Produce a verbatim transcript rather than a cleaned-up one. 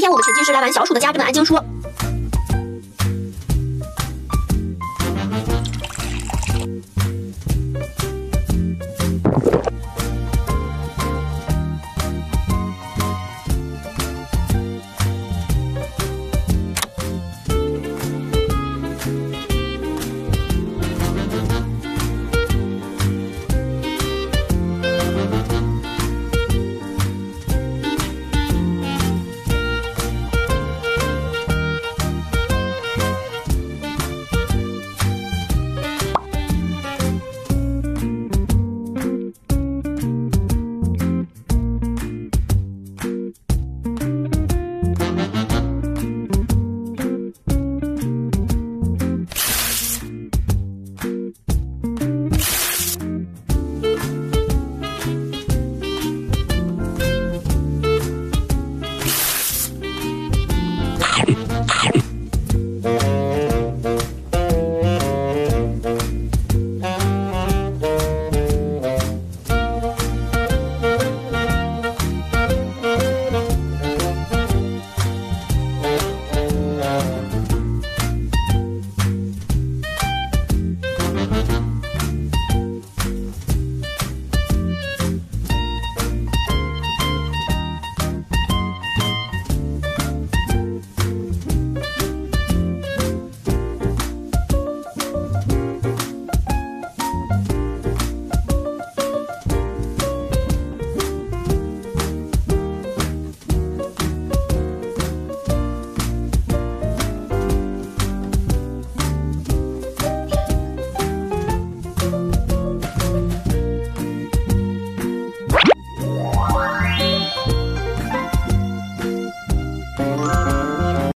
今天我们沉浸式来玩小鼠的家，这么安静说。Bye.